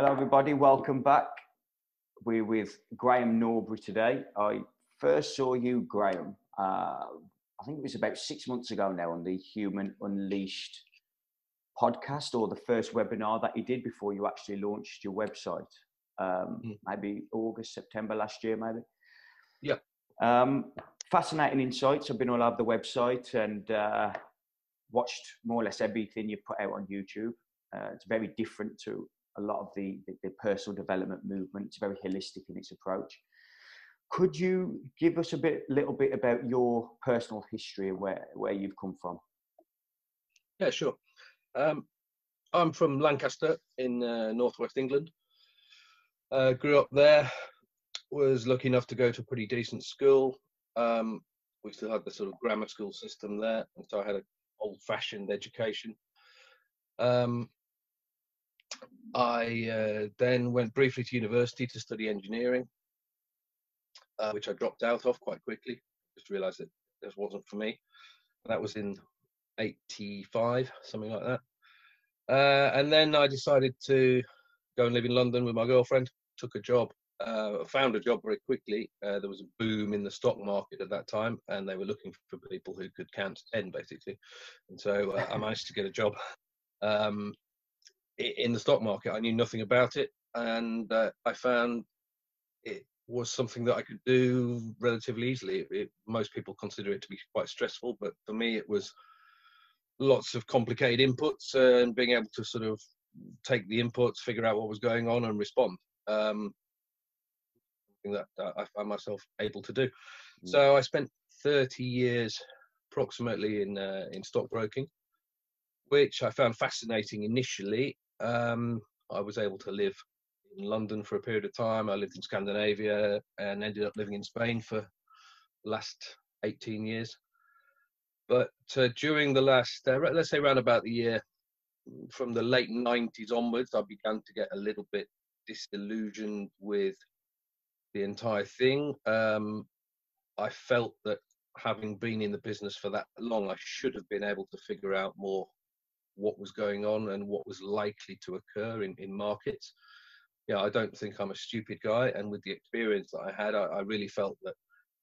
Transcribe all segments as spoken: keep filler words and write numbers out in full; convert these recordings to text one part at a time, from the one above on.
Hello everybody, welcome back. We're with Graham Norbury today. I first saw you, Graham, uh, I think it was about six months ago now on the Human Unleashed podcast, or the first webinar that you did before you actually launched your website. Um, mm. Maybe August, September last year, maybe. Yeah. Um, fascinating insights. I've been all over the website and uh, watched more or less everything you put out on YouTube. Uh, it's very different to a lot of the, the, the personal development movement. It's very holistic in its approach. Could you give us a bit, little bit about your personal history, where, where you've come from? Yeah, sure. Um, I'm from Lancaster in uh, northwest England. Uh, grew up there, was lucky enough to go to a pretty decent school. Um, we still had the sort of grammar school system there, and so I had an old-fashioned education. Um, I uh, then went briefly to university to study engineering, uh, which I dropped out of quite quickly. Just realised that this wasn't for me. That was in eighty-five, something like that. Uh, and then I decided to go and live in London with my girlfriend. Took a job, uh, found a job very quickly. Uh, there was a boom in the stock market at that time, and they were looking for people who could count to ten, basically. And so uh, I managed to get a job um, in the stock market. I knew nothing about it, and uh, I found it was something that I could do relatively easily. It, it, most people consider it to be quite stressful, but for me it was lots of complicated inputs uh, and being able to sort of take the inputs, figure out what was going on, and respond. Um, that I found myself able to do. Mm. So I spent thirty years approximately in uh, in stockbroking, which I found fascinating initially. Um, I was able to live in London for a period of time. I lived in Scandinavia and ended up living in Spain for the last eighteen years. But uh, during the last, uh, let's say around about the year, from the late nineties onwards, I began to get a little bit disillusioned with the entire thing. Um, I felt that having been in the business for that long, I should have been able to figure out more what was going on and what was likely to occur in, in markets. Yeah, I don't think I'm a stupid guy. And with the experience that I had, I, I really felt that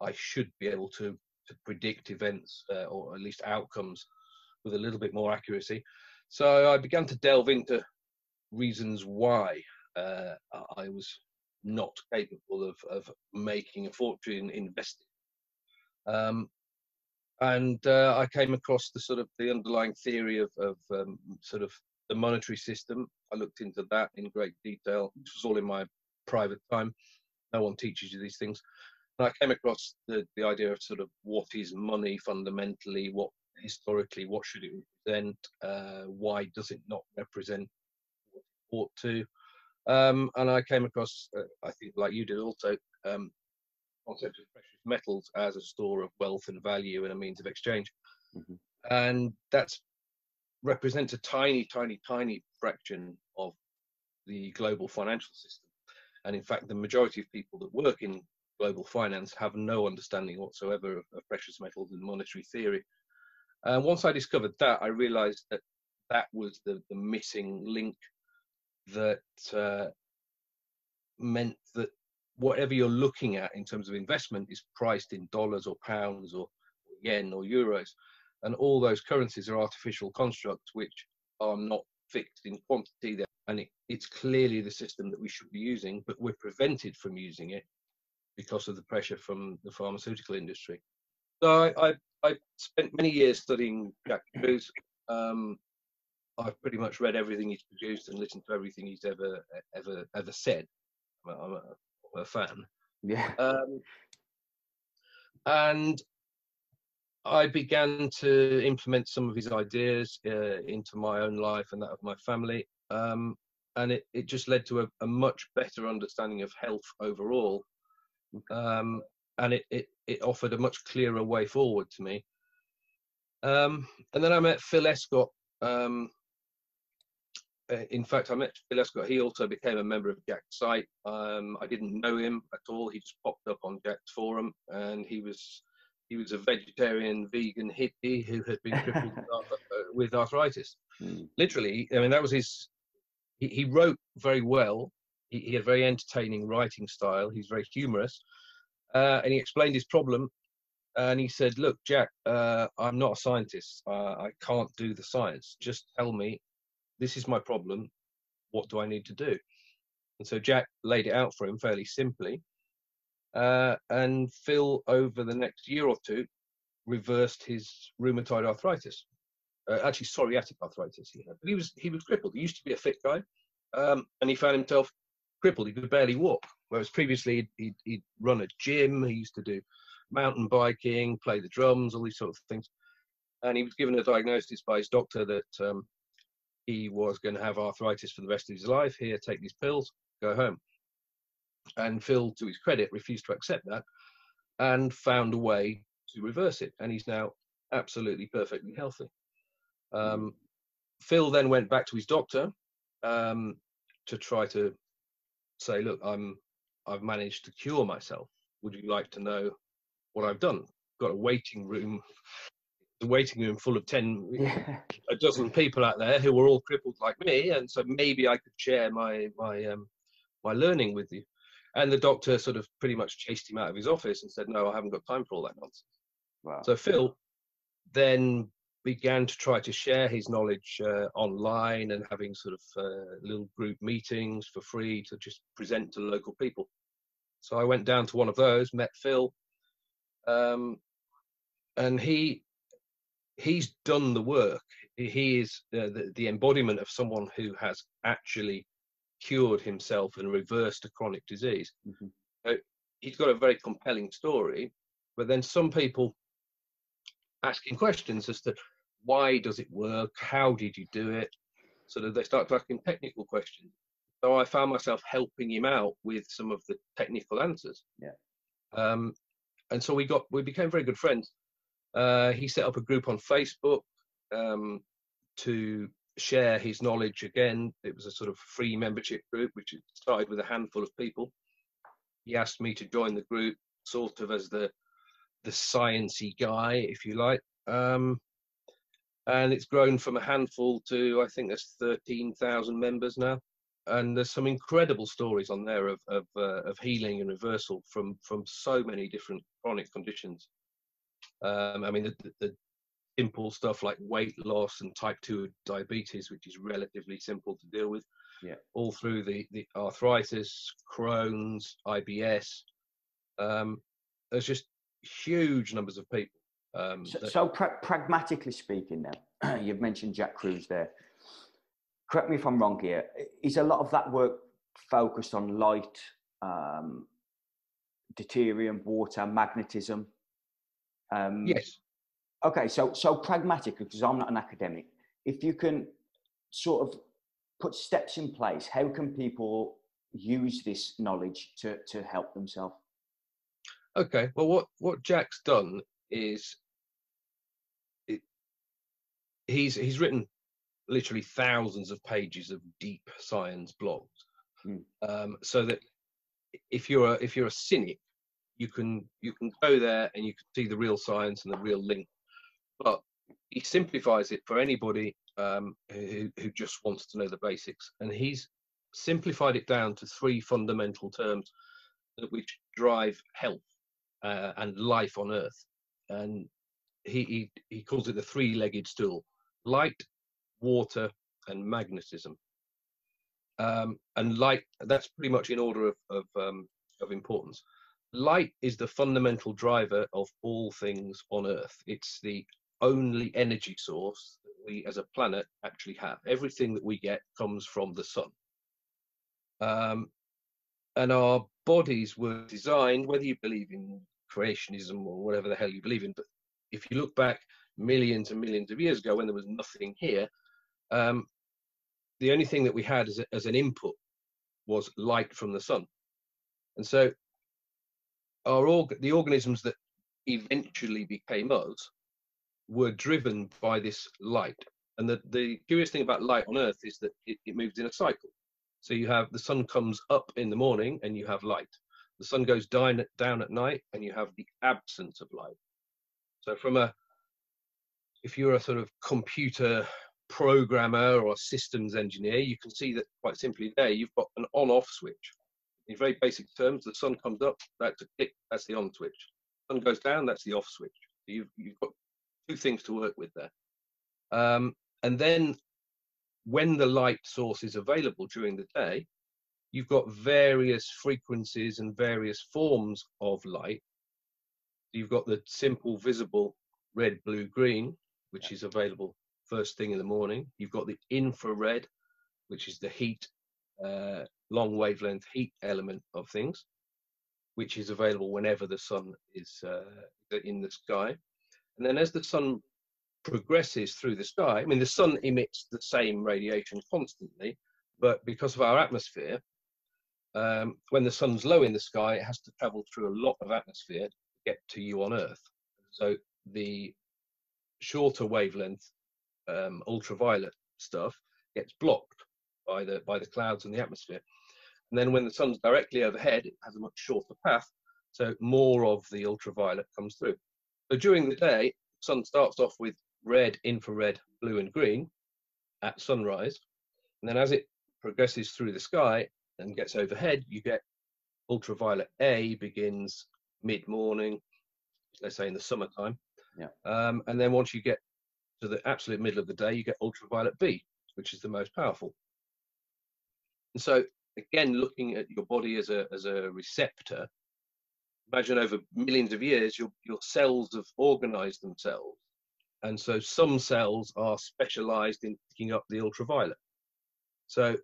I should be able to, to predict events uh, or at least outcomes with a little bit more accuracy. So I began to delve into reasons why uh, I was not capable of, of making a fortune investing. Um, and uh, I came across the sort of the underlying theory of, of um, sort of the monetary system. I looked into that in great detail. This was all in my private time. No one teaches you these things. And I came across the, the idea of sort of what is money fundamentally, what historically, what should it represent? Uh, why does it not represent what it ought to? Um, and I came across, uh, I think, like you did also, um, concept of precious metals as a store of wealth and value and a means of exchange. Mm-hmm. And that represents a tiny, tiny, tiny fraction of the global financial system. And in fact, the majority of people that work in global finance have no understanding whatsoever of, of precious metals and monetary theory. And uh, once I discovered that, I realized that that was the, the missing link that uh, meant that whatever you're looking at in terms of investment is priced in dollars or pounds or yen or euros. And all those currencies are artificial constructs which are not fixed in quantity. And it, it's clearly the system that we should be using, but we're prevented from using it because of the pressure from the pharmaceutical industry. So I, I I spent many years studying Jack Kruse. Um, I've pretty much read everything he's produced and listened to everything he's ever, ever, ever said. I'm a, a fan. Yeah. Um, and I began to implement some of his ideas uh, into my own life and that of my family. Um, and it, it just led to a, a much better understanding of health overall. Um, and it, it, it offered a much clearer way forward to me. Um, and then I met Phil Escott. Um, in fact, I met Phil Escott. He also became a member of Jack's site. Um, I didn't know him at all. He just popped up on Jack's forum, and he was he was a vegetarian, vegan hippie who had been crippled with arthritis. Mm. Literally, I mean, that was his He, he wrote very well. He, he had a very entertaining writing style. He's very humorous. Uh, and he explained his problem. And he said, look, Jack, uh, I'm not a scientist. Uh, I can't do the science. Just tell me, this is my problem. What do I need to do? And so Jack laid it out for him fairly simply. Uh, and Phil, over the next year or two, reversed his rheumatoid arthritis. Uh, actually, psoriatic arthritis he had. But he was, he was crippled. He used to be a fit guy. Um, and he found himself crippled. He could barely walk. Whereas previously, he'd, he'd, he'd run a gym. He used to do mountain biking, play the drums, all these sort of things. And he was given a diagnosis by his doctor that um, he was going to have arthritis for the rest of his life. Here, take these pills, go home. And Phil, to his credit, refused to accept that and found a way to reverse it. And he's now absolutely perfectly healthy. Um, Phil then went back to his doctor um, to try to say, look, I'm, I've managed to cure myself. Would you like to know what I've done? Got a waiting room, the waiting room full of ten, yeah. a dozen people out there who were all crippled like me. And so maybe I could share my, my, um, my learning with you. And the doctor sort of pretty much chased him out of his office and said, no, I haven't got time for all that nonsense. Wow. So Phil then began to try to share his knowledge uh, online and having sort of uh, little group meetings for free to just present to local people. So I went down to one of those, met Phil, um, and he he's done the work. He is uh, the, the embodiment of someone who has actually cured himself and reversed a chronic disease. Mm-hmm. So he's got a very compelling story, but then some people asking questions as to why does it work, how did you do it, so that they start asking technical questions. So I found myself helping him out with some of the technical answers. Yeah. Um, and so we got we became very good friends. Uh, he set up a group on Facebook um, to share his knowledge again. It was a sort of free membership group, which started with a handful of people. He asked me to join the group sort of as the, the sciencey guy, if you like. Um, and it's grown from a handful to, I think there's thirteen thousand members now. And there's some incredible stories on there of, of, uh, of healing and reversal from, from so many different chronic conditions. Um, I mean, the, the simple stuff like weight loss and type two diabetes, which is relatively simple to deal with, yeah, all through the, the arthritis, Crohn's, I B S. Um, there's just huge numbers of people. Um, so so pra pragmatically speaking now, you've mentioned Jack Kruse there. Correct me if I'm wrong here. Is a lot of that work focused on light, um, deuterium, water, magnetism? Um, yes. Okay, so, so pragmatically, because I'm not an academic, if you can sort of put steps in place, how can people use this knowledge to, to help themselves? Okay, well, what, what Jack's done is it, he's, he's written literally thousands of pages of deep science blogs. Mm. Um, so that if you're, a, if you're a cynic, you can, you can go there and you can see the real science and the real link. But he simplifies it for anybody um, who, who just wants to know the basics. And he's simplified it down to three fundamental terms that which drive health uh, and life on Earth. And he, he, he calls it the three-legged stool: light, water, and magnetism. Um, and light, that's pretty much in order of, of, um, of importance. Light is the fundamental driver of all things on Earth. It's the only energy source that we as a planet actually have. Everything that we get comes from the sun. Um, and our bodies were designed, whether you believe in creationism or whatever the hell you believe in, but if you look back millions and millions of years ago when there was nothing here, um, the only thing that we had as, a, as an input was light from the sun. And so Our org the organisms that eventually became us were driven by this light. And the, the curious thing about light on Earth is that it, it moves in a cycle. So you have the sun comes up in the morning and you have light. The sun goes down, down at night and you have the absence of light. So from a, if you're a sort of computer programmer or a systems engineer, you can see that quite simply there, you've got an on-off switch. In very basic terms, the sun comes up, that's a tick, that's the on switch. Sun goes down, that's the off switch. So you've, you've got two things to work with there. Um, and then when the light source is available during the day, you've got various frequencies and various forms of light. You've got the simple visible red, blue, green, which is available first thing in the morning. You've got the infrared, which is the heat, uh, long wavelength heat element of things, which is available whenever the sun is uh, in the sky. And then as the sun progresses through the sky, I mean, the sun emits the same radiation constantly, but because of our atmosphere, um, when the sun's low in the sky, it has to travel through a lot of atmosphere to get to you on Earth. So the shorter wavelength um, ultraviolet stuff gets blocked by the, by the clouds and the atmosphere. And then when the sun's directly overhead, it has a much shorter path, so more of the ultraviolet comes through. So during the day, the sun starts off with red, infrared, blue and green at sunrise. And then as it progresses through the sky and gets overhead, you get ultraviolet A begins mid-morning, let's say in the summertime. Yeah. Um, and then once you get to the absolute middle of the day, you get ultraviolet B, which is the most powerful. And so again, looking at your body as a, as a receptor, imagine over millions of years, your, your cells have organized themselves. And so some cells are specialized in picking up the ultraviolet. So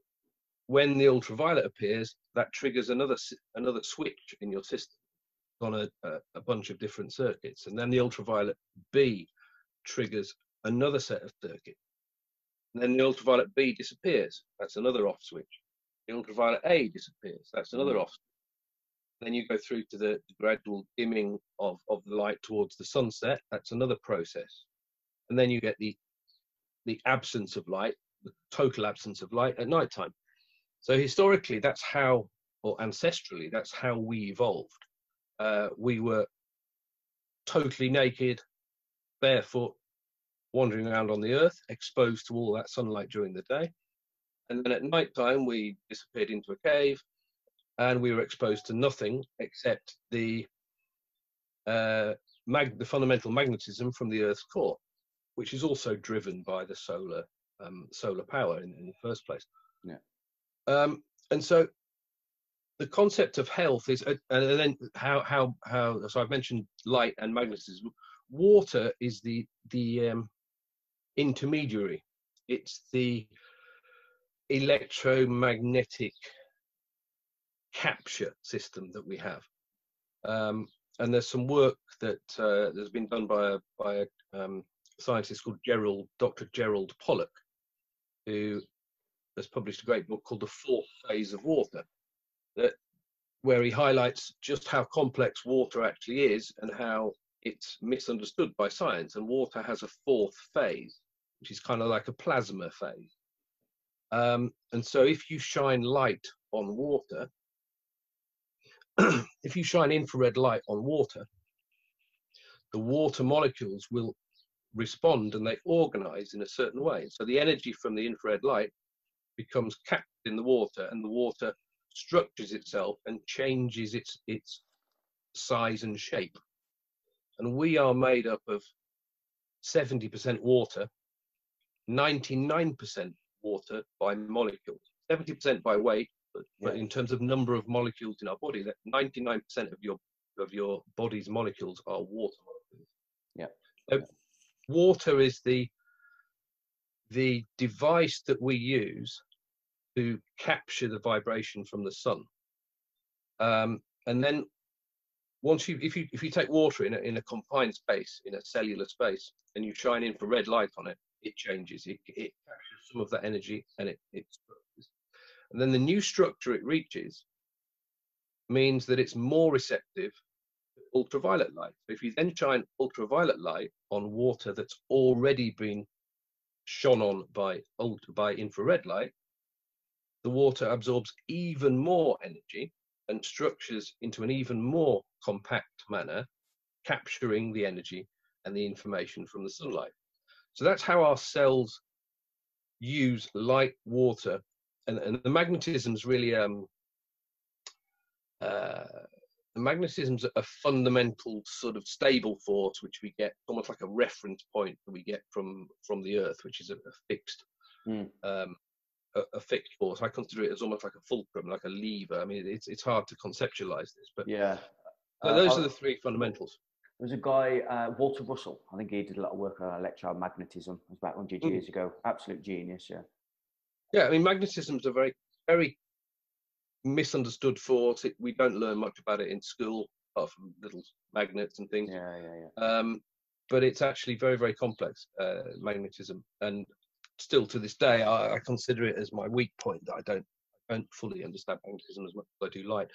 when the ultraviolet appears, that triggers another, another switch in your system on a, a, a bunch of different circuits. And then the ultraviolet B triggers another set of circuits. And then the ultraviolet B disappears. That's another off switch. The ultraviolet A disappears. That's another off switch. Then you go through to the gradual dimming of, of the light towards the sunset. That's another process. And then you get the, the absence of light, the total absence of light at nighttime. So historically, that's how, or ancestrally, that's how we evolved. Uh, we were totally naked, barefoot, wandering around on the earth, exposed to all that sunlight during the day. And then at nighttime, we disappeared into a cave, and we were exposed to nothing except the, uh, mag the fundamental magnetism from the Earth's core, which is also driven by the solar, um, solar power in, in the first place. Yeah. Um, and so the concept of health is, uh, and then how, how, how, so I've mentioned light and magnetism. Water is the, the um, intermediary. It's the electromagnetic capture system that we have, um, and there's some work that uh, has been done by a, by a um, scientist called Gerald, Doctor Gerald Pollack, who has published a great book called The Fourth Phase of Water, that where he highlights just how complex water actually is and how it's misunderstood by science. And water has a fourth phase, which is kind of like a plasma phase. Um, and so if you shine light on water, if you shine infrared light on water, the water molecules will respond and they organize in a certain way. So the energy from the infrared light becomes captured in the water, and the water structures itself and changes its, its size and shape. And we are made up of seventy percent water, ninety-nine percent water by molecules, seventy percent by weight. But, but in terms of number of molecules in our body, that ninety-nine percent of your of your body's molecules are water molecules. Yeah. So yeah. Water is the the device that we use to capture the vibration from the sun. Um, and then once you if you if you take water in a, in a confined space, in a cellular space, and you shine infrared light on it, it changes. It, it captures some of that energy and it it's And then the new structure it reaches means that it's more receptive to ultraviolet light. If you then shine ultraviolet light on water that's already been shone on by, by infrared light, the water absorbs even more energy and structures into an even more compact manner, capturing the energy and the information from the sunlight. So that's how our cells use light, water, and, and the magnetism's really um uh the magnetism's a fundamental sort of stable force which we get almost like a reference point that we get from from the earth, which is a, a fixed mm. um a, a fixed force. I consider it as almost like a fulcrum, like a lever. I mean, it's it's hard to conceptualize this, but yeah, but those uh, are the three fundamentals. There's a guy, uh, Walter Russell, I think he did a lot of work on electromagnetism. It was about one hundred mm. years ago. Absolute genius, yeah. Yeah, I mean, magnetism is a very, very misunderstood force. It, we don't learn much about it in school, apart from little magnets and things. Yeah, yeah, yeah. Um, but it's actually very, very complex, uh, magnetism. And still to this day, I, I consider it as my weak point, that I don't, I don't fully understand magnetism as much as I do light.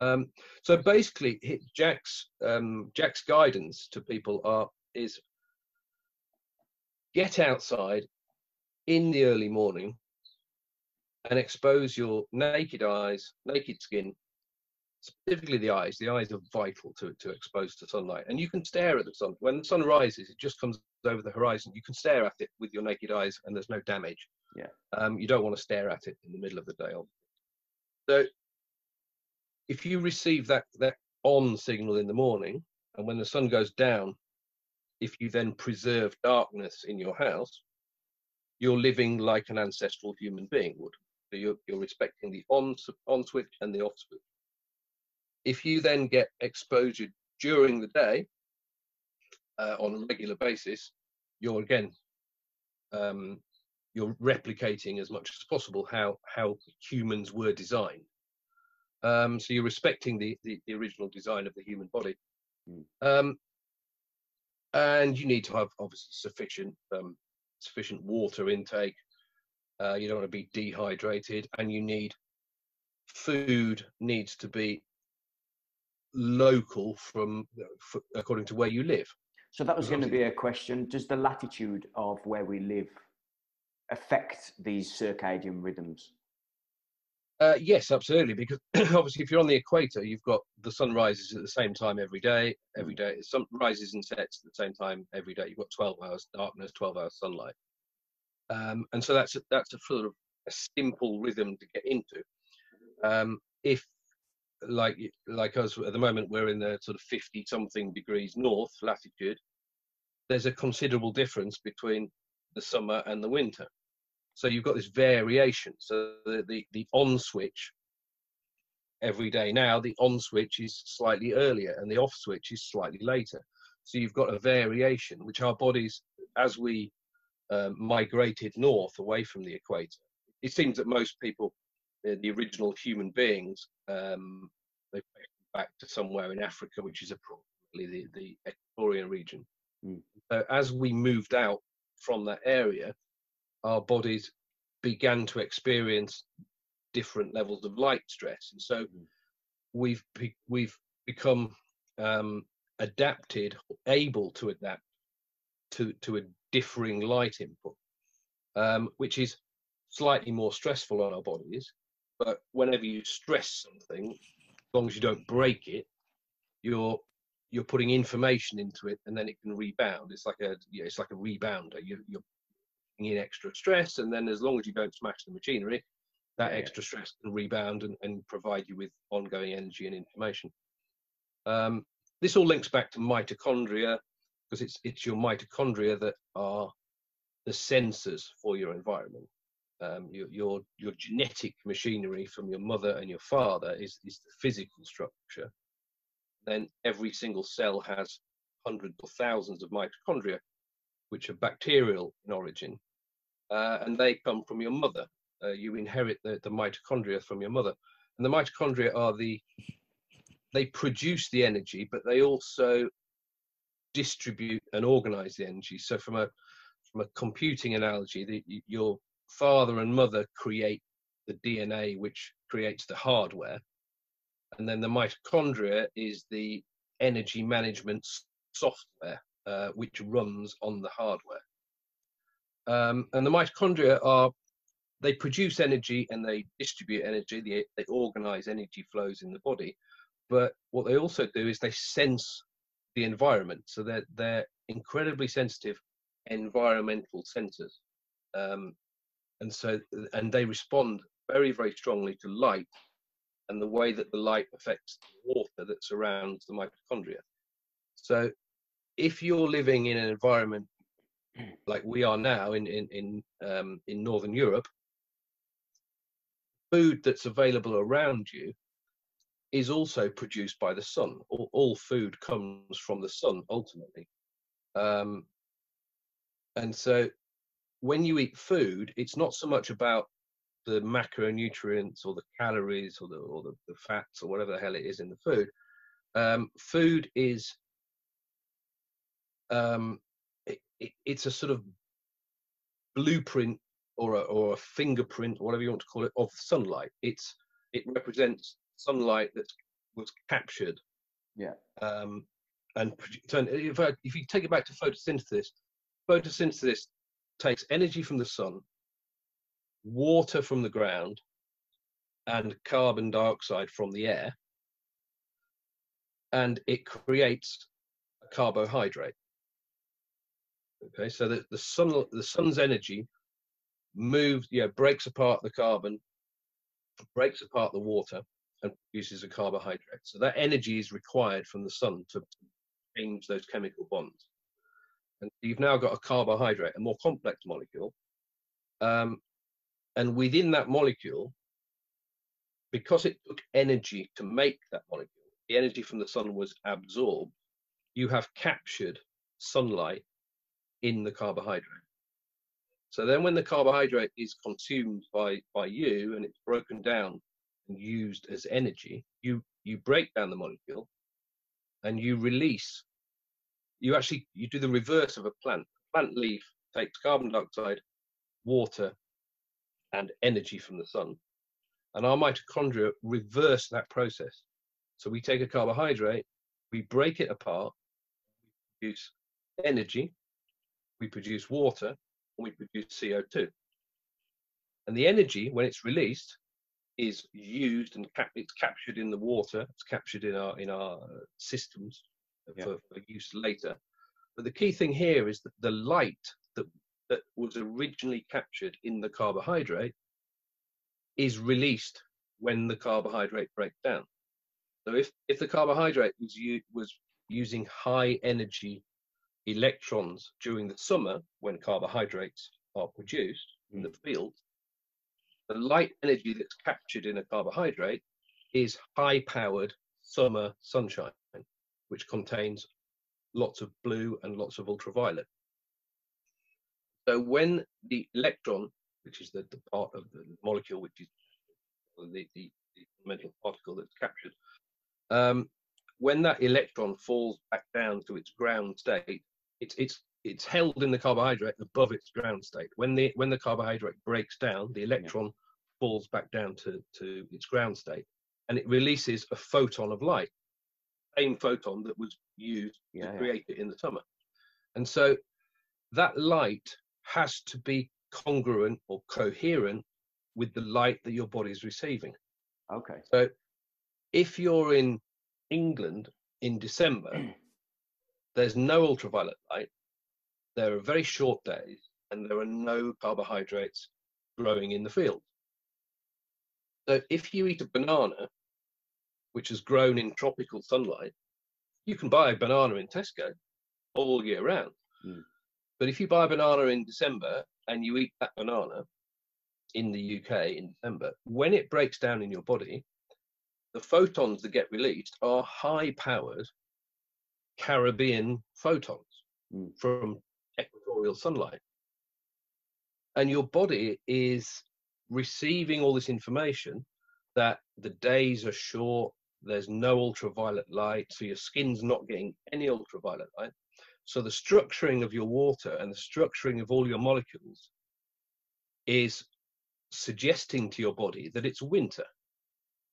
Um, so basically, Jack's um, Jack's guidance to people are is get outside in the early morning and expose your naked eyes, naked skin, specifically the eyes. The eyes are vital to to expose to sunlight, and you can stare at the sun. When the sun rises, it just comes over the horizon. You can stare at it with your naked eyes, and there's no damage. Yeah, um, you don't want to stare at it in the middle of the day. So if you receive that that on signal in the morning, and when the sun goes down, if you then preserve darkness in your house, you're living like an ancestral human being would. So you're, you're respecting the on, on switch and the off switch. If you then get exposure during the day uh, on a regular basis, you're again um, you're replicating as much as possible how how humans were designed. Um, so you're respecting the, the, the original design of the human body. Mm. Um, and you need to have obviously sufficient, um, sufficient water intake. Uh, you don't want to be dehydrated, and you need food needs to be local from f according to where you live. So that was going to be a question. Does the latitude of where we live affect these circadian rhythms? Uh, yes, absolutely, because obviously if you're on the equator, you've got the sun rises at the same time every day, every day. It rises and sets at the same time every day. You've got twelve hours darkness, twelve hours sunlight. Um, and so that's a, that's a sort of a simple rhythm to get into. Um, if, like, like us, at the moment, we're in the sort of fifty-something degrees north latitude, there's a considerable difference between the summer and the winter. So you've got this variation. So the, the, the on switch every day now, the on switch is slightly earlier and the off switch is slightly later. So you've got a variation, which our bodies, as we uh, migrated north away from the equator, it seems that most people, the, the original human beings, um, they went back to somewhere in Africa, which is approximately the, the Ecuadorian region. Mm. So as we moved out from that area, our bodies began to experience different levels of light stress. And so we've, we've become um, adapted, able to adapt to, to a differing light input, um, which is slightly more stressful on our bodies. But whenever you stress something, as long as you don't break it, you're, you're putting information into it, and then it can rebound. It's like a, you know, it's like a rebounder. You, you're in extra stress, and then as long as you don't smash the machinery, that yeah. extra stress can rebound and, and provide you with ongoing energy and information. Um, this all links back to mitochondria, because it's it's your mitochondria that are the sensors for your environment. Um, your, your your genetic machinery from your mother and your father is is the physical structure. Then every single cell has hundreds or thousands of mitochondria, which are bacterial in origin, uh, and they come from your mother. Uh, you inherit the, the mitochondria from your mother, and the mitochondria are the, they produce the energy, but they also distribute and organize the energy. So from a, from a computing analogy, the, your father and mother create the D N A, which creates the hardware, and then the mitochondria is the energy management software, Uh, which runs on the hardware. Um, and the mitochondria are, they produce energy and they distribute energy, they, they organize energy flows in the body. But what they also do is they sense the environment. So they're, they're incredibly sensitive environmental sensors. Um, And so, and they respond very, very strongly to light and the way that the light affects the water that surrounds the mitochondria. So if you're living in an environment like we are now in, in, in, um, in Northern Europe, food that's available around you is also produced by the sun. All, all food comes from the sun, ultimately. Um, and so when you eat food, it's not so much about the macronutrients or the calories or the, or the, the fats or whatever the hell it is in the food. Um, food is, um, it, it, it's a sort of blueprint or a, or a fingerprint, whatever you want to call it, of sunlight. It's, it represents sunlight that was captured. Yeah. Um, and if, I, if you take it back to photosynthesis, photosynthesis takes energy from the sun, water from the ground, and carbon dioxide from the air, and it creates a carbohydrate. Okay, so that the sun, the sun's energy moves, yeah, breaks apart the carbon, breaks apart the water, and produces a carbohydrate. So that energy is required from the sun to change those chemical bonds. And you've now got a carbohydrate, a more complex molecule. Um, and within that molecule, because it took energy to make that molecule, the energy from the sun was absorbed, you have captured sunlight in the carbohydrate. So then when the carbohydrate is consumed by, by you and it's broken down and used as energy, you, you break down the molecule and you release. You actually, you do the reverse of a plant. A plant leaf takes carbon dioxide, water, and energy from the sun. And our mitochondria reverse that process. So we take a carbohydrate, we break it apart, we produce energy, we produce water, and we produce C O two. And the energy, when it's released, is used and cap it's captured in the water, it's captured in our, in our systems. Yeah. For, for use later. But the key thing here is that the light that, that was originally captured in the carbohydrate is released when the carbohydrate breaks down. So if, if the carbohydrate was, was using high energy electrons during the summer when carbohydrates are produced mm. in the field, the light energy that's captured in a carbohydrate is high-powered summer sunshine, which contains lots of blue and lots of ultraviolet. So when the electron, which is the, the part of the molecule, which is the, the, the fundamental particle that's captured, um, when that electron falls back down to its ground state, it's, it's, it's held in the carbohydrate above its ground state. When the, when the carbohydrate breaks down, the electron yeah. falls back down to, to its ground state, and it releases a photon of light. Same photon that was used yeah, to create yeah. it in the summer. And so that light has to be congruent or coherent with the light that your body is receiving. Okay. So if you're in England in December, there's no ultraviolet light, there are very short days, and there are no carbohydrates growing in the field. So if you eat a banana, which has grown in tropical sunlight, you can buy a banana in Tesco all year round. Mm. But if you buy a banana in December and you eat that banana in the U K in December, when it breaks down in your body, the photons that get released are high-powered Caribbean photons mm. from equatorial sunlight. And your body is receiving all this information that the days are short, there's no ultraviolet light, so your skin's not getting any ultraviolet light. So the structuring of your water and the structuring of all your molecules is suggesting to your body that it's winter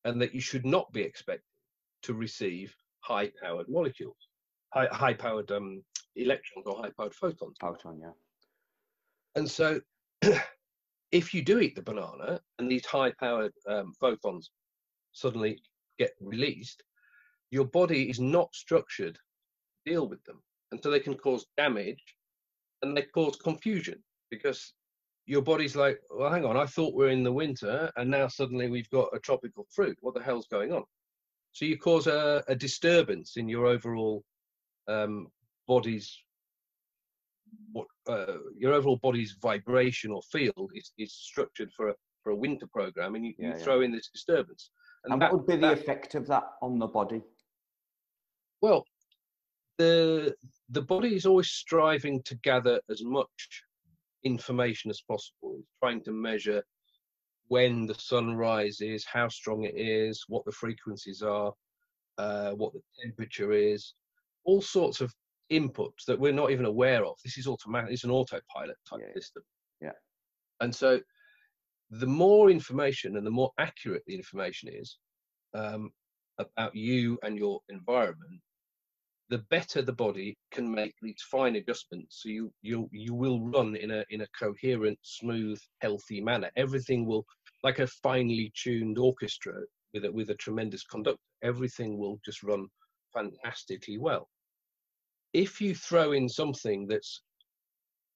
and that you should not be expected to receive high-powered molecules, high-powered um, electrons or high-powered photons. Photon, yeah. And so if you do eat the banana and these high-powered um, photons suddenly get released, your body is not structured to deal with them. And so they can cause damage and they cause confusion because your body's like, well, hang on, I thought we're in the winter and now suddenly we've got a tropical fruit. What the hell's going on? So you cause a, a disturbance in your overall um, body's what uh, your overall body's vibrational field is, is structured for a, for a winter program, and you, yeah, you yeah. throw in this disturbance. And, and that, what would be that, the effect of that on the body? Well, the the body is always striving to gather as much information as possible. It's trying to measure when the sun rises, how strong it is, what the frequencies are, uh, what the temperature is, all sorts of inputs that we're not even aware of. This is automatic, it's an autopilot type yeah. system. Yeah. And so the more information and the more accurate the information is um, about you and your environment, the better the body can make these fine adjustments. So you, you, you will run in a, in a coherent, smooth, healthy manner. Everything will, like a finely tuned orchestra with a, with a tremendous conductor, everything will just run fantastically well. If you throw in something that's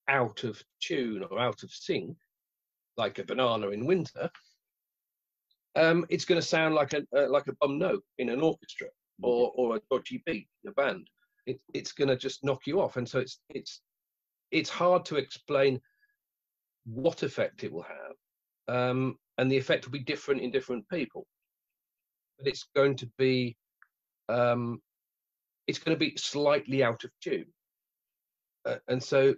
out of tune or out of sync, like a banana in winter, um, it's going to sound like a uh, like a bum note in an orchestra, or or a dodgy beat in a band. It, it's going to just knock you off, and so it's it's it's hard to explain what effect it will have, um, and the effect will be different in different people. But it's going to be um, it's going to be slightly out of tune, uh, and so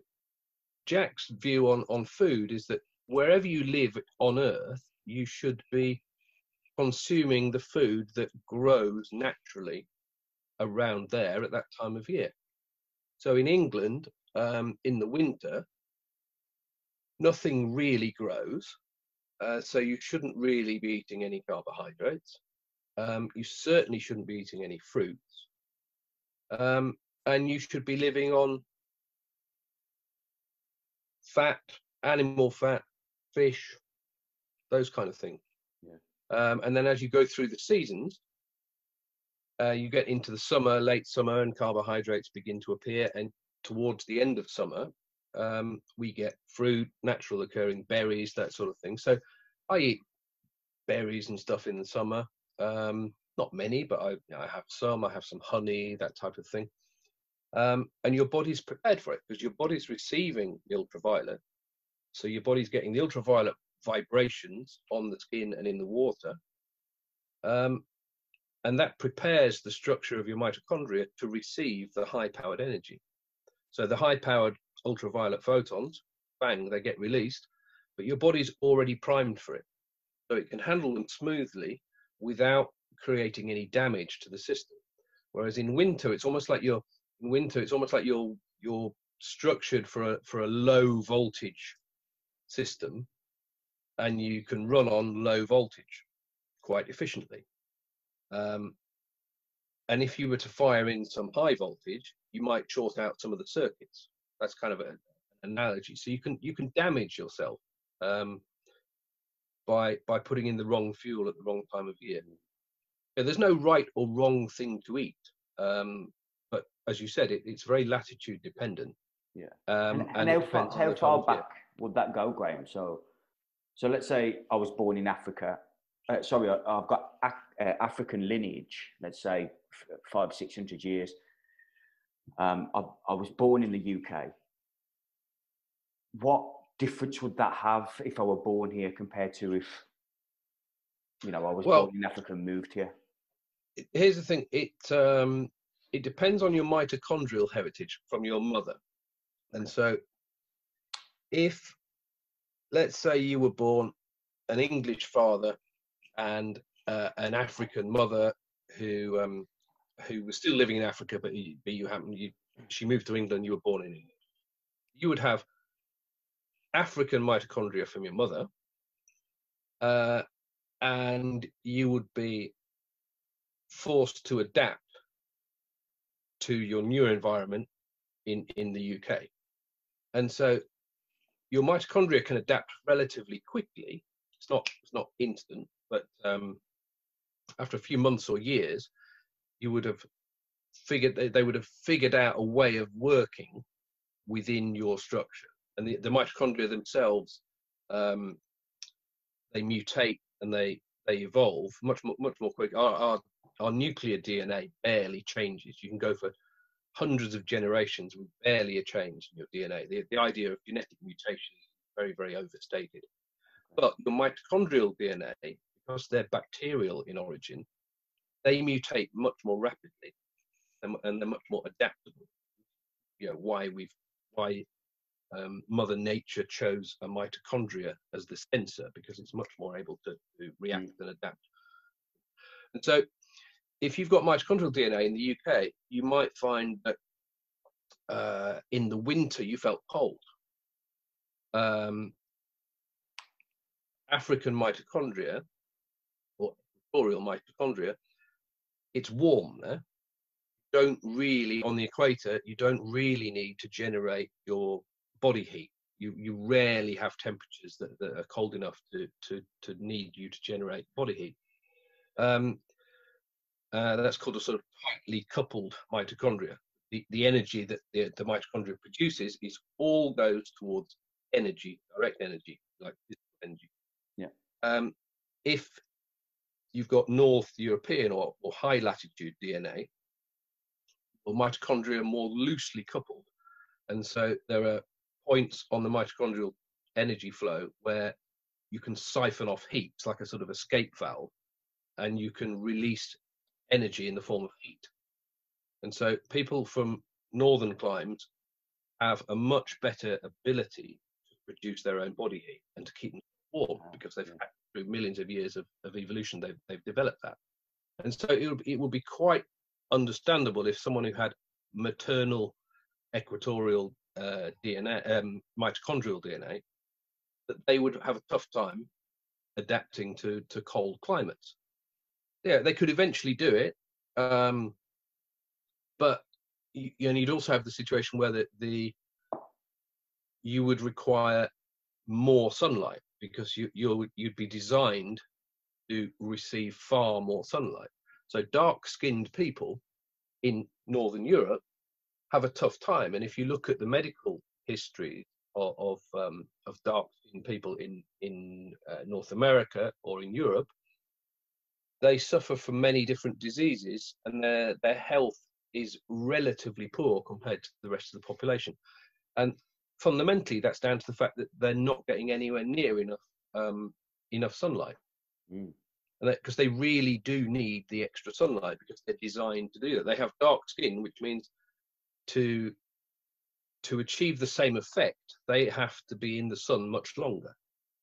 Jack's view on on food is that wherever you live on Earth, you should be consuming the food that grows naturally around there at that time of year. So in England, um, in the winter, nothing really grows. Uh, so you shouldn't really be eating any carbohydrates. Um, you certainly shouldn't be eating any fruits. Um, and you should be living on fat, animal fat, fish, those kind of things. Yeah. Um, and then as you go through the seasons, uh, you get into the summer, late summer, and carbohydrates begin to appear. And towards the end of summer, um, we get fruit, natural occurring berries, that sort of thing. So I eat berries and stuff in the summer. Um, not many, but I, I have some. I have some honey, that type of thing. Um, and your body's prepared for it because your body's receiving the ultraviolet. So your body's getting the ultraviolet vibrations on the skin and in the water. Um, and that prepares the structure of your mitochondria to receive the high-powered energy. So the high-powered ultraviolet photons, bang, they get released, but your body's already primed for it. So it can handle them smoothly without creating any damage to the system. Whereas in winter, it's almost like you're, in winter, it's almost like you're, you're structured for a, for a low voltage system, and you can run on low voltage quite efficiently. Um, and if you were to fire in some high voltage, you might short out some of the circuits. That's kind of a, an analogy. So you can you can damage yourself um, by by putting in the wrong fuel at the wrong time of year. Yeah, there's no right or wrong thing to eat, um, but as you said, it, it's very latitude dependent. Yeah. Um, and, and, and how, how far back would that go, Graham? So, so let's say I was born in Africa. Uh, sorry, I, I've got Af uh, African lineage. Let's say five, six hundred years. Um, I, I was born in the U K. What difference would that have if I were born here compared to if, you know, I was well, born in Africa and moved here? Here's the thing: it um, it depends on your mitochondrial heritage from your mother, and so. If, let's say, you were born an English father and uh, an African mother who um, who was still living in Africa, but you, but you happen you she moved to England, you were born in England, you would have African mitochondria from your mother, uh, and you would be forced to adapt to your new environment in in the U K, and so. Your mitochondria can adapt relatively quickly. It's not it's not instant, but um, after a few months or years, you would have figured they, they would have figured out a way of working within your structure, and the, the mitochondria themselves um, they mutate and they they evolve much more much more quick. Our, our our nuclear D N A barely changes. You can go for hundreds of generations with barely a change in your D N A. The the idea of genetic mutation is very very overstated. But the mitochondrial D N A, because they're bacterial in origin, they mutate much more rapidly, and, and they're much more adaptable. You know why we've why um, Mother Nature chose a mitochondria as the sensor, because it's much more able to, to react mm. and adapt. And so, if you've got mitochondrial D N A in the U K, you might find that uh, in the winter you felt cold. Um, African mitochondria or equatorial mitochondria, it's warm there. You don't really, on the equator, you don't really need to generate your body heat. You you rarely have temperatures that, that are cold enough to, to, to need you to generate body heat. Um, uh, that's called a sort of tightly coupled mitochondria. The, the energy that the, the mitochondria produces is all goes towards energy, direct energy, like energy. Yeah. Um, if you've got North European or, or high latitude D N A, or mitochondria are more loosely coupled, and so there are points on the mitochondrial energy flow where you can siphon off heat. It's like a sort of escape valve, and you can release energy in the form of heat. And so people from northern climes have a much better ability to produce their own body heat and to keep them warm, because they've had, through millions of years of, of evolution, they've, they've developed that. And so it would, it would be quite understandable if someone who had maternal equatorial uh, D N A, um, mitochondrial D N A, that they would have a tough time adapting to, to cold climates. Yeah, they could eventually do it, um, but you, and you'd also have the situation where the, the you would require more sunlight, because you, you're, you'd be designed to receive far more sunlight. So dark-skinned people in Northern Europe have a tough time. And if you look at the medical history of, of, um, of dark-skinned people in, in uh, North America or in Europe, they suffer from many different diseases, and their, their health is relatively poor compared to the rest of the population. And fundamentally, that's down to the fact that they're not getting anywhere near enough, um, enough sunlight. Mm. And because they really do need the extra sunlight, because they're designed to do that. They have dark skin, which means to to achieve the same effect, they have to be in the sun much longer.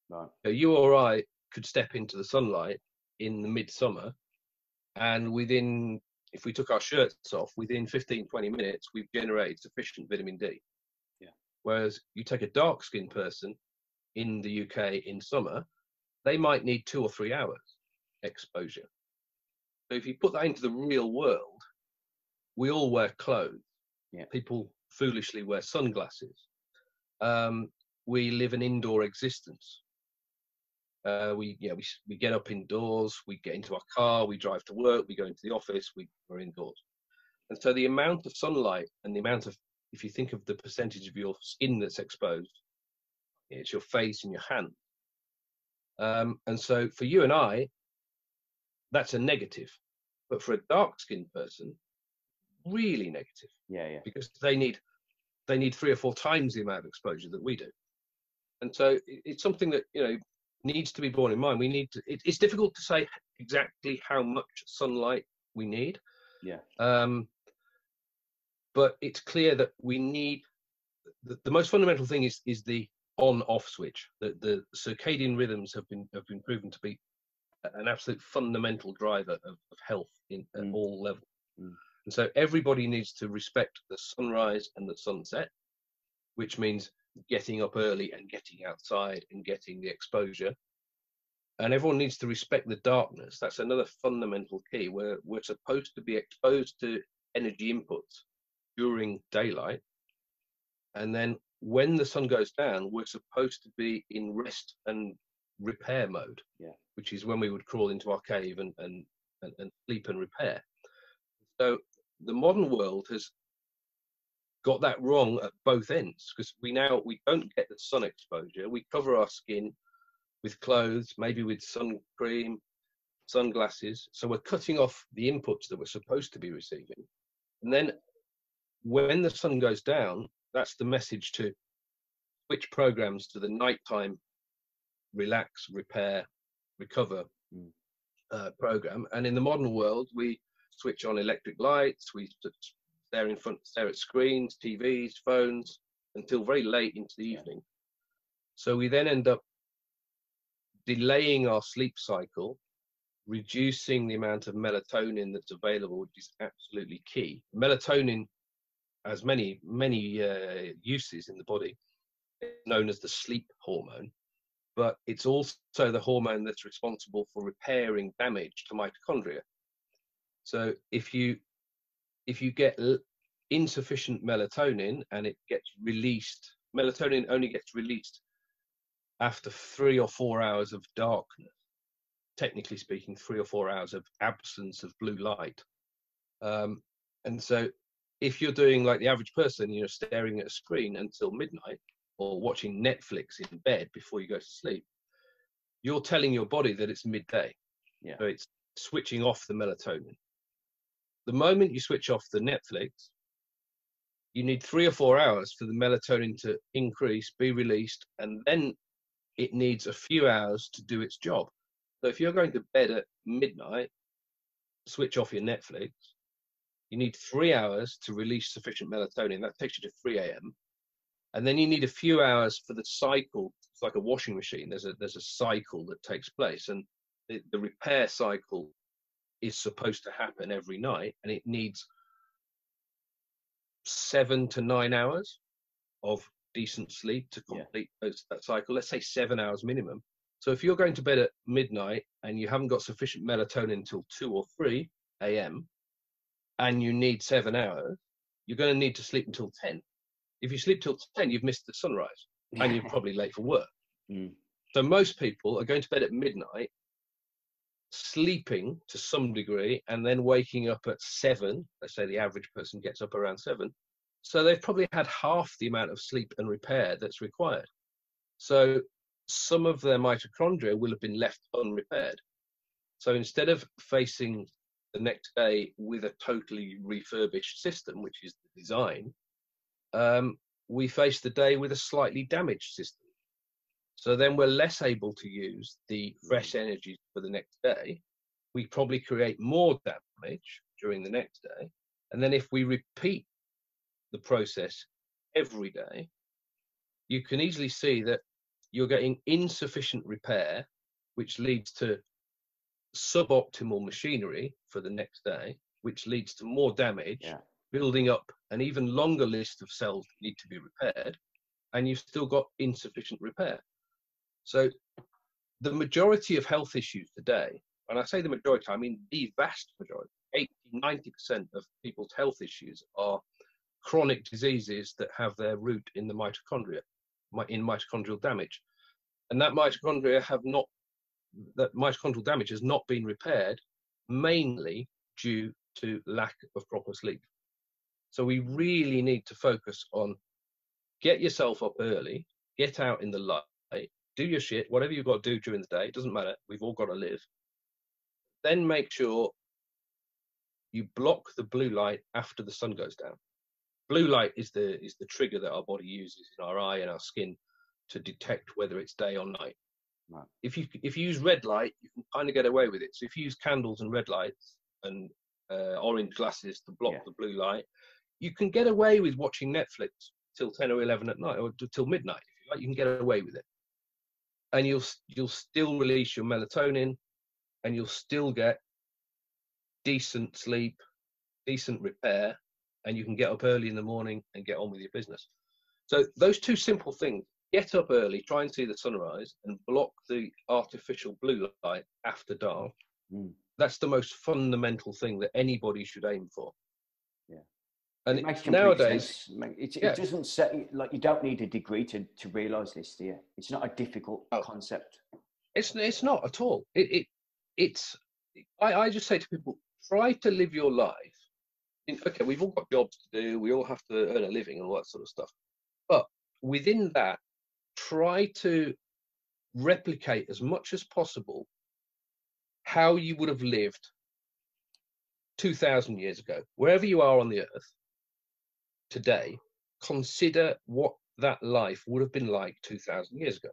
Right. So you or I could step into the sunlight in the midsummer, and within, if we took our shirts off, within fifteen, twenty minutes, we've generated sufficient vitamin D. Yeah. Whereas you take a dark-skinned person in the U K in summer, they might need two or three hours exposure. So if you put that into the real world, we all wear clothes. Yeah. People foolishly wear sunglasses. Um, we live an indoor existence. Uh, we, yeah, we, we get up indoors, we get into our car, we drive to work, we go into the office, we, we're indoors. And so the amount of sunlight and the amount of, if you think of the percentage of your skin that's exposed, it's your face and your hand. Um, and so for you and I, that's a negative, but for a dark-skinned person, really negative. Yeah, yeah. Because they need they need three or four times the amount of exposure that we do, and so it's something that you know needs to be borne in mind. We need to. It, it's difficult to say exactly how much sunlight we need. Yeah. Um, but it's clear that we need the, the most fundamental thing is is the on-off switch. The, the circadian rhythms have been have been proven to be an absolute fundamental driver of, of health in at mm. all levels. Mm. And so everybody needs to respect the sunrise and the sunset, which means getting up early and getting outside and getting the exposure. And everyone needs to respect the darkness. That's another fundamental key. We're, we're supposed to be exposed to energy inputs during daylight. And then when the sun goes down, we're supposed to be in rest and repair mode, yeah. which is when we would crawl into our cave and, and, and, and sleep and repair. So the modern world has got that wrong at both ends, because we now we don't get the sun exposure. We cover our skin with clothes, maybe with sun cream, sunglasses. So we're cutting off the inputs that we're supposed to be receiving. And then when the sun goes down, that's the message to switch programs to the nighttime relax, repair, recover uh, program. And in the modern world, we switch on electric lights, we stare in front, stare at screens, T Vs, phones, until very late into the evening. So we then end up delaying our sleep cycle, reducing the amount of melatonin that's available, which is absolutely key. Melatonin has many, many uh, uses in the body. It's known as the sleep hormone, but it's also the hormone that's responsible for repairing damage to mitochondria. So if you, if you get insufficient melatonin and it gets released, melatonin only gets released after three or four hours of darkness, technically speaking, three or four hours of absence of blue light. Um, and so if you're doing like the average person, you're staring at a screen until midnight or watching Netflix in bed before you go to sleep, you're telling your body that it's midday. Yeah. So it's switching off the melatonin. The moment you switch off the Netflix, you need three or four hours for the melatonin to increase, be released, and then it needs a few hours to do its job. So if you're going to bed at midnight, switch off your Netflix, you need three hours to release sufficient melatonin. That takes you to three A M And then you need a few hours for the cycle. It's like a washing machine. There's a, there's a cycle that takes place. And the, the repair cycle is supposed to happen every night. And it needs seven to nine hours of decent sleep to complete yeah. those, that cycle. Let's say seven hours minimum. So if you're going to bed at midnight and you haven't got sufficient melatonin until two or three A M and you need seven hours, you're going to need to sleep until ten. If you sleep till ten, you've missed the sunrise and you're probably late for work. Mm. So most people are going to bed at midnight, sleeping to some degree, and then waking up at seven. Let's say the average person gets up around seven. So they've probably had half the amount of sleep and repair that's required. So some of their mitochondria will have been left unrepaired. So instead of facing the next day with a totally refurbished system, which is the design, um, we face the day with a slightly damaged system. So then we're less able to use the fresh energy for the next day. We probably create more damage during the next day. And then if we repeat the process every day, you can easily see that you're getting insufficient repair, which leads to suboptimal machinery for the next day, which leads to more damage, yeah. building up an even longer list of cells that need to be repaired, and you've still got insufficient repair. So the majority of health issues today, and I say the majority, I mean the vast majority, eighty, ninety percent of people's health issues are chronic diseases that have their root in the mitochondria, in mitochondrial damage. And that mitochondria have not, that mitochondrial damage has not been repaired, mainly due to lack of proper sleep. So we really need to focus on get yourself up early, get out in the light, do your shit, whatever you've got to do during the day, it doesn't matter, we've all got to live. Then make sure you block the blue light after the sun goes down. Blue light is the is the trigger that our body uses in our eye and our skin to detect whether it's day or night. Right. If you if you use red light, you can kind of get away with it. So if you use candles and red lights and uh, orange glasses to block yeah. the blue light, you can get away with watching Netflix till ten or eleven at night, or till midnight. If you like, you can get away with it, and you'll you'll still release your melatonin, and you'll still get decent sleep, decent repair. And you can get up early in the morning and get on with your business. So those two simple things, get up early, try and see the sunrise, and block the artificial blue light after dark. Mm. That's the most fundamental thing that anybody should aim for. Yeah. And it makes nowadays, sense. It, it yeah. doesn't say, like, you don't need a degree to, to realize this, do you? It's not a difficult oh. concept. It's, it's not at all. It, it, it's, I, I just say to people, try to live your life okay, we've all got jobs to do, we all have to earn a living and all that sort of stuff, but within that, try to replicate as much as possible how you would have lived two thousand years ago. Wherever you are on the earth today, consider what that life would have been like two thousand years ago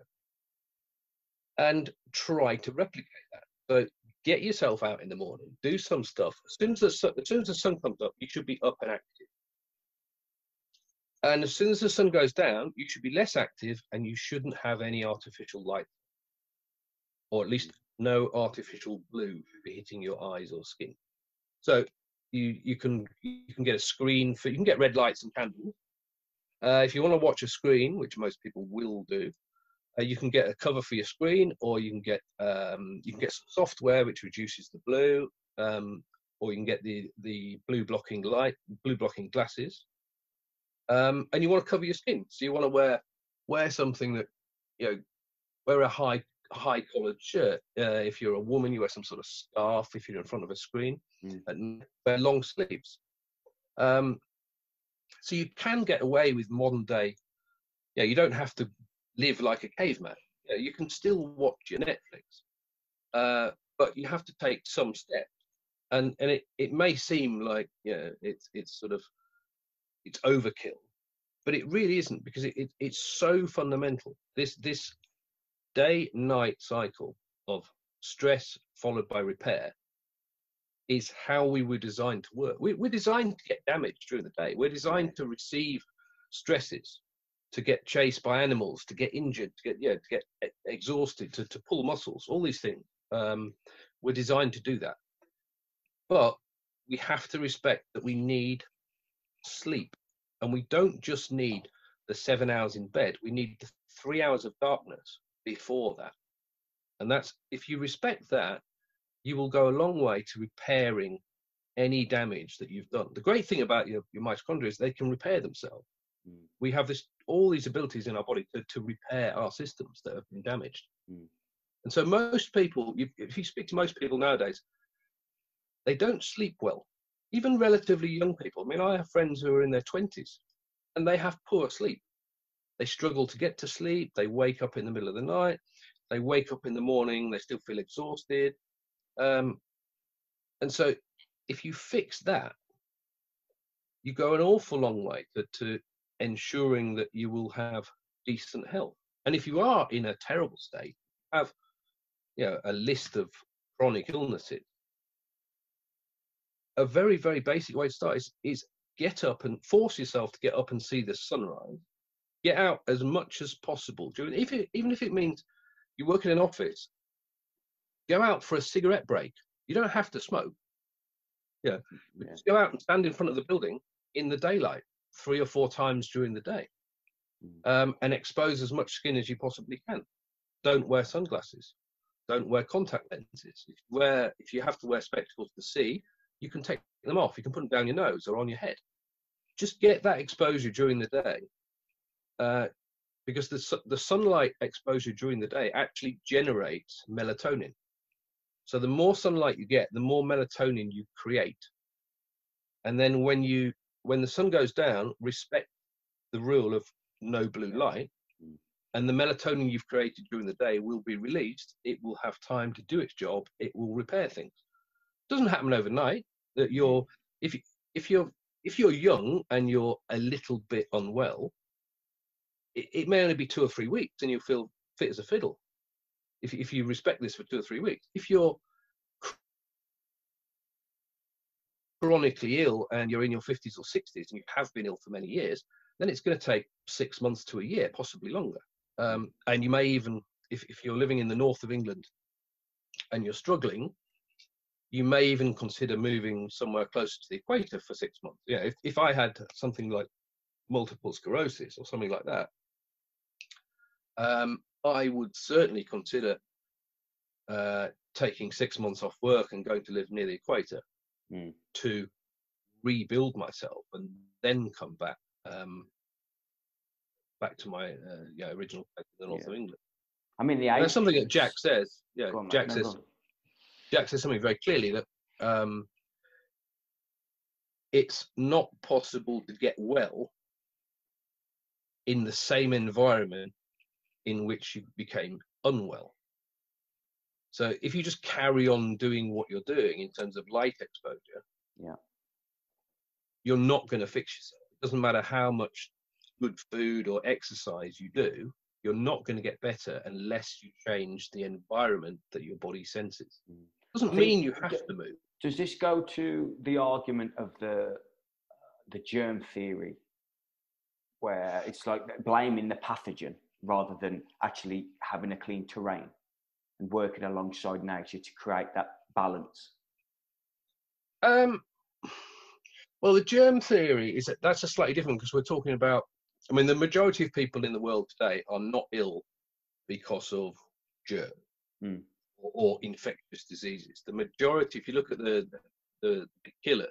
and try to replicate that. So get yourself out in the morning, do some stuff. As soon as the sun, as soon as the sun comes up, you should be up and active. And as soon as the sun goes down, you should be less active and you shouldn't have any artificial light, or at least no artificial blue should be hitting your eyes or skin. So you, you, can, you can get a screen for, you can get red lights and candles. Uh, if you want to watch a screen, which most people will do, uh, you can get a cover for your screen, or you can get um, you can get some software which reduces the blue, um, or you can get the the blue blocking light, blue blocking glasses. Um, and you want to cover your skin, so you want to wear wear something that, you know, wear a high high collared shirt. Uh, if you're a woman, you wear some sort of scarf. If you're in front of a screen, mm. and wear long sleeves. Um, So you can get away with modern day. Yeah, you don't have to live like a caveman. You know, you can still watch your Netflix, uh, but you have to take some steps. And and it, it may seem like, you know, it's it's sort of it's overkill, but it really isn't, because it, it it's so fundamental. This this day night cycle of stress followed by repair is how we were designed to work. We, we're designed to get damaged during the day. We're designed to receive stresses, to get chased by animals, to get injured, to get, yeah, to get exhausted, to, to pull muscles, all these things. Um, we're designed to do that. But we have to respect that we need sleep. And we don't just need the seven hours in bed. We need the three hours of darkness before that. And that's, if you respect that, you will go a long way to repairing any damage that you've done. The great thing about your, your mitochondria is they can repair themselves. Mm. We have this, all these abilities in our body to, to repair our systems that have been damaged. Mm. And so most people, you, if you speak to most people nowadays, they don't sleep well, even relatively young people. I mean, I have friends who are in their twenties and they have poor sleep. They struggle to get to sleep. They wake up in the middle of the night. They wake up in the morning. They still feel exhausted. Um, and so if you fix that, you go an awful long way to, to ensuring that you will have decent health. And if you are in a terrible state, have, you know, a list of chronic illnesses, a very, very basic way to start is, is get up and force yourself to get up and see the sunrise. Get out as much as possible. During, if it, even if it means you work in an office, go out for a cigarette break. You don't have to smoke. Yeah. yeah. Just go out and stand in front of the building in the daylight three or four times during the day, um, and expose as much skin as you possibly can. Don't wear sunglasses. Don't wear contact lenses. If you, wear, if you have to wear spectacles to see, you can take them off. You can put them down your nose or on your head. Just get that exposure during the day, uh, because the, the sunlight exposure during the day actually generates melatonin. So the more sunlight you get, the more melatonin you create. And then when you, when the sun goes down, respect the rule of no blue light, and the melatonin you've created during the day will be released. It will have time to do its job. It will repair things. It doesn't happen overnight. That you're, if you, if you're, if you're young and you're a little bit unwell, it, it may only be two or three weeks and you'll feel fit as a fiddle. If, if you respect this for two or three weeks. If you're chronically ill and you're in your fifties or sixties and you have been ill for many years, then it's going to take six months to a year, possibly longer. Um, and you may even, if, if you're living in the north of England and you're struggling, you may even consider moving somewhere closer to the equator for six months. Yeah, if, if I had something like multiple sclerosis or something like that, um, I would certainly consider uh, taking six months off work and going to live near the equator mm. to rebuild myself and then come back um, back to my uh, yeah, original place in the north yeah. of England. I mean, the and that's something that Jack says. Yeah, on, Jack no, says. Jack says something very clearly that um, it's not possible to get well in the same environment in which you became unwell. So if you just carry on doing what you're doing in terms of light exposure, yeah, you're not going to fix yourself. It doesn't matter how much good food or exercise you do, you're not going to get better unless you change the environment that your body senses. It doesn't mean you have to move. Does this go to the argument of the, the germ theory, where it's like blaming the pathogen rather than actually having a clean terrain and working alongside nature to create that balance? Um, well, the germ theory is that that's a slightly different, because we're talking about, I mean, the majority of people in the world today are not ill because of germ mm. or, or infectious diseases. The majority, if you look at the the, the killer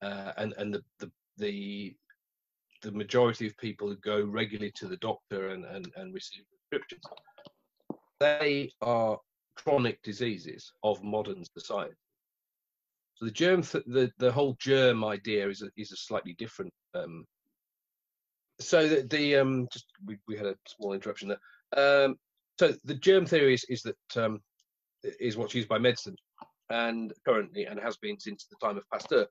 uh, and and the the, the the majority of people who go regularly to the doctor and, and, and receive prescriptions, they are chronic diseases of modern society. So the germ, th the, the whole germ idea is a, is a slightly different. Um, so the, the um, just, we, we had a small interruption there. Um, so the germ theory is, is that um, is what's used by medicine and currently, and has been since the time of Pasteur.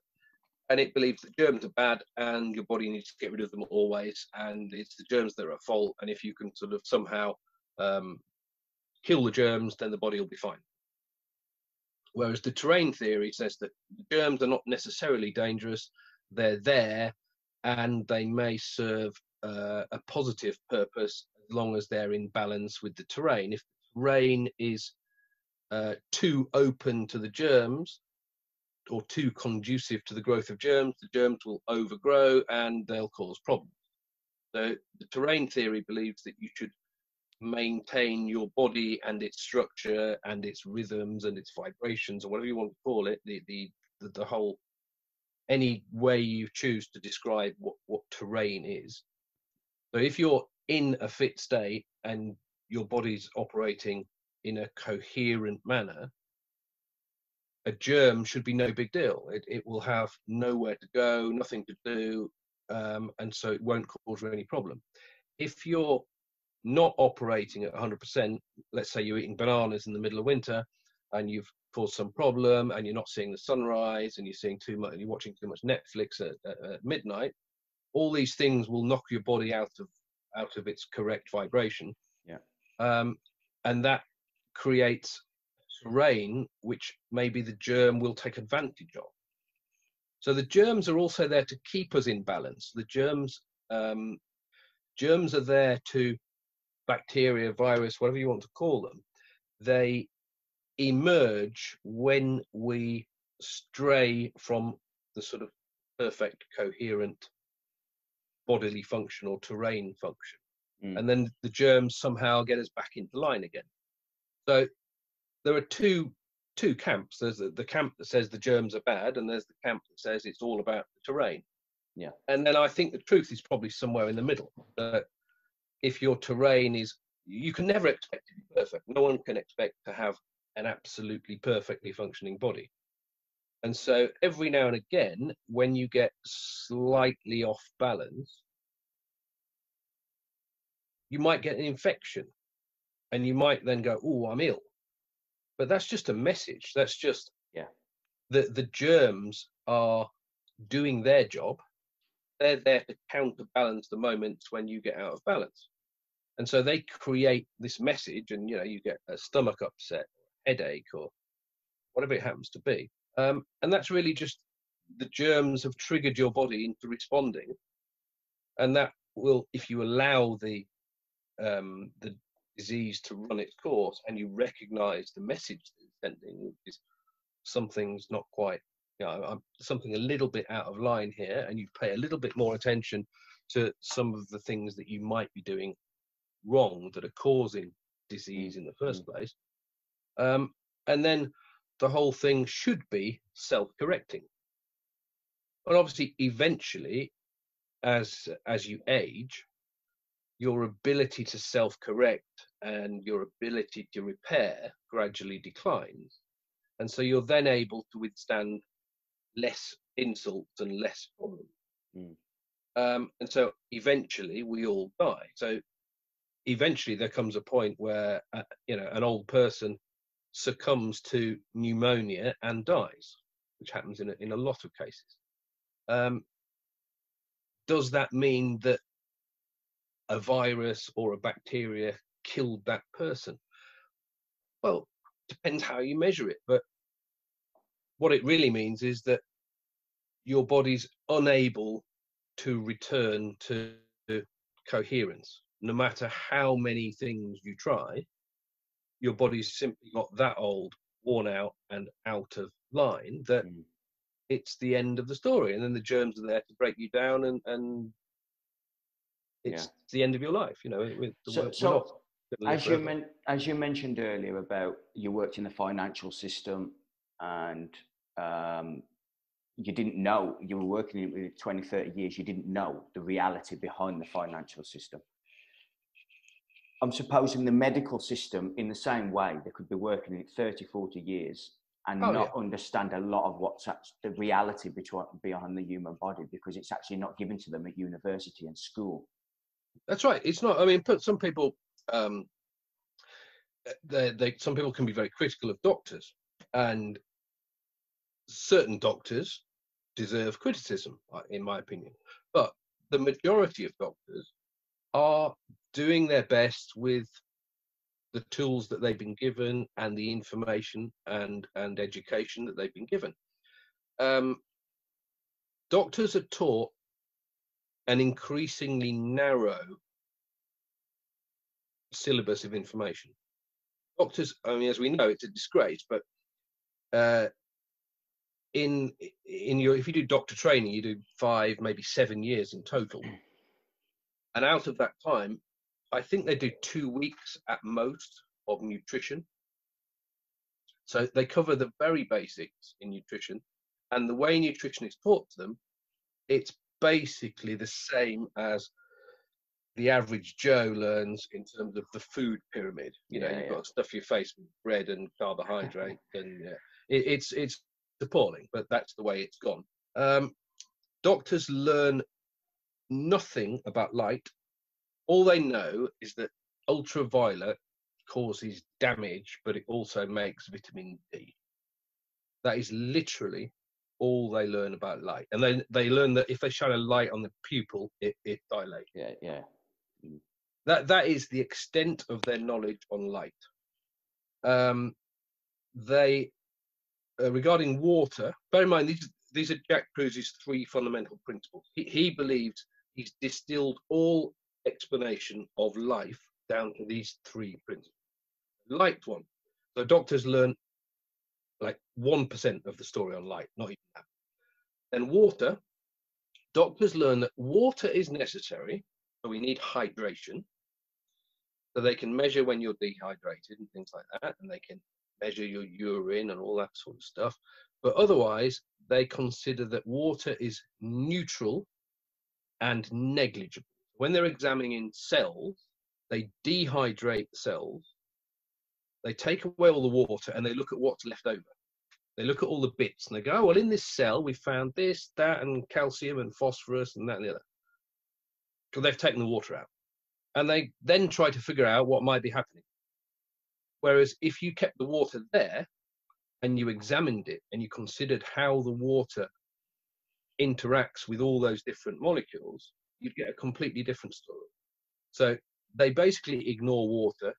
And it believes that germs are bad and your body needs to get rid of them always. And it's the germs that are at fault. And if you can sort of somehow um, kill the germs, then the body will be fine. Whereas the terrain theory says that germs are not necessarily dangerous. They're there and they may serve uh, a positive purpose as long as they're in balance with the terrain. If the terrain is uh, too open to the germs, or too conducive to the growth of germs, the germs will overgrow and they'll cause problems. So the terrain theory believes that you should maintain your body and its structure and its rhythms and its vibrations, or whatever you want to call it, the, the, the, the whole, any way you choose to describe what, what terrain is. So if you're in a fit state and your body's operating in a coherent manner, a germ should be no big deal. It, it will have nowhere to go, nothing to do, um, and so it won't cause you any problem. If you're not operating at one hundred percent, let's say you're eating bananas in the middle of winter and you've caused some problem and you're not seeing the sunrise and you're seeing too much, and you're watching too much Netflix at, at, at midnight, all these things will knock your body out of, out of its correct vibration. Yeah. Um, and that creates terrain which maybe the germ will take advantage of. So the germs are also there to keep us in balance. The germs um, germs are there to, bacteria, virus, whatever you want to call them, they emerge when we stray from the sort of perfect coherent bodily function or terrain function. Mm. And then the germs somehow get us back into line again. So there are two two camps. There's the, the camp that says the germs are bad, and there's the camp that says it's all about the terrain. Yeah. And then I think the truth is probably somewhere in the middle. Uh, if your terrain is, you can never expect to be perfect. No one can expect to have an absolutely perfectly functioning body. And so every now and again, when you get slightly off balance, you might get an infection and you might then go, oh, I'm ill. But that's just a message. That's just, yeah, the, the germs are doing their job. They're there to counterbalance the moments when you get out of balance. And so they create this message, and, you know, you get a stomach upset, headache, or whatever it happens to be. Um, and that's really just the germs have triggered your body into responding. And that will, if you allow the, um, the, disease to run its course, and you recognize the message that it's sending, which is something's not quite, you know, I'm, something a little bit out of line here, and you pay a little bit more attention to some of the things that you might be doing wrong that are causing disease in the first place. Um, and then the whole thing should be self-correcting. But obviously, eventually, as as you age, your ability to self-correct and your ability to repair gradually declines. And so you're then able to withstand less insults and less problems. Mm. Um, and so eventually we all die. So eventually there comes a point where, uh, you know, an old person succumbs to pneumonia and dies, which happens in a, in a lot of cases. Um, does that mean that a virus or a bacteria killed that person? Well, depends how you measure it, but what it really means is that your body's unable to return to coherence. No matter how many things you try, your body's simply got that old, worn out and out of line that mm. it's the end of the story. And then the germs are there to break you down, and, and it's yeah. the end of your life. You know, with the so, work, so not, as, you men as you mentioned earlier about you worked in the financial system, and um, you didn't know, you were working in it for twenty, thirty years, you didn't know the reality behind the financial system. I'm supposing the medical system, in the same way, they could be working in it thirty, forty years and oh, not yeah. understand a lot of what's the reality behind the human body, because it's actually not given to them at university and school. That's right. It's not, I mean, some people, um, they, they, some people can be very critical of doctors, and certain doctors deserve criticism, in my opinion. But the majority of doctors are doing their best with the tools that they've been given and the information and, and education that they've been given. Um, doctors are taught an increasingly narrow syllabus of information. Doctors, I mean, as we know, it's a disgrace, but uh, in, in your, if you do doctor training, you do five, maybe seven years in total. And out of that time, I think they do two weeks at most of nutrition. So they cover the very basics in nutrition, and the way nutrition is taught to them, it's basically the same as the average Joe learns in terms of the food pyramid. You know, yeah, you've yeah. got to stuff your face with bread and carbohydrate, and yeah, it, it's it's appalling, but that's the way it's gone. Um, doctors learn nothing about light. All they know is that ultraviolet causes damage, but it also makes vitamin D. That is literally all they learn about light. And then they learn that if they shine a light on the pupil, it, it dilates. Yeah, yeah. Mm. That, that is the extent of their knowledge on light. Um, they, uh, regarding water, bear in mind, these, these are Jack Kruse's three fundamental principles. He, he believes he's distilled all explanation of life down to these three principles. Light one, so doctors learn like one percent of the story on light, not even that. Then water, doctors learn that water is necessary, so we need hydration, so they can measure when you're dehydrated and things like that, and they can measure your urine and all that sort of stuff. But otherwise they consider that water is neutral and negligible. When they're examining cells, they dehydrate cells, they take away all the water, and they look at what's left over. They look at all the bits and they go, oh, well, in this cell, we found this, that, and calcium and phosphorus and that and the other. Because they've taken the water out. And they then try to figure out what might be happening. Whereas if you kept the water there and you examined it and you considered how the water interacts with all those different molecules, you'd get a completely different story. So they basically ignore water,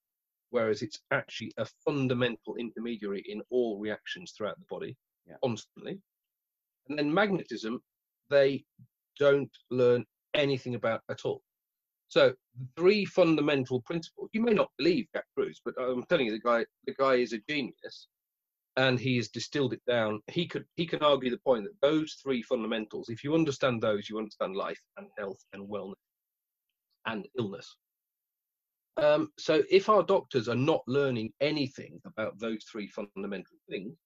whereas it's actually a fundamental intermediary in all reactions throughout the body, yeah. constantly. And then magnetism, they don't learn anything about at all. So three fundamental principles. You may not believe Jack Kruse, but I'm telling you, the guy, the guy is a genius, and he has distilled it down. He could, he can argue the point that those three fundamentals, if you understand those, you understand life and health and wellness and illness. Um, so if our doctors are not learning anything about those three fundamental things,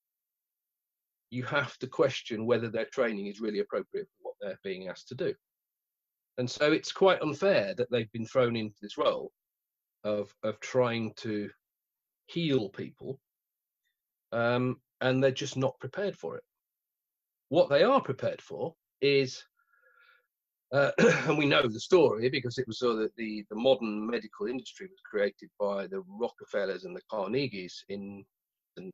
you have to question whether their training is really appropriate for what they're being asked to do. And so it's quite unfair that they've been thrown into this role of, of trying to heal people. Um, and they're just not prepared for it. What they are prepared for is, uh, and we know the story because it was so that the, the modern medical industry was created by the Rockefellers and the Carnegies in the